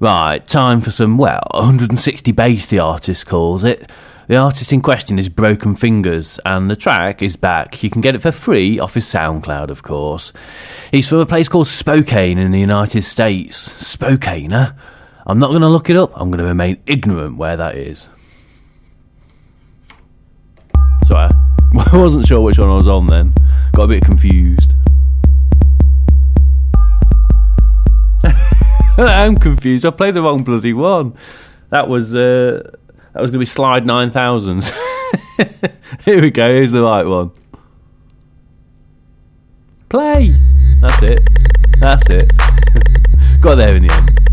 Right, time for some, 160 bass, the artist calls it. The artist in question is Broken Fingers, and the track is Back. You can get it for free off his SoundCloud, of course. He's from a place called Spokane in the United States. Spokane, huh? I'm not going to look it up. I'm going to remain ignorant where that is. Sorry, I wasn't sure which one I was on then. Got a bit confused. I'm confused. I played the wrong bloody one. That was going to be Slide 9000. Here we go. Here's the right one. Play. That's it. Got there in the end.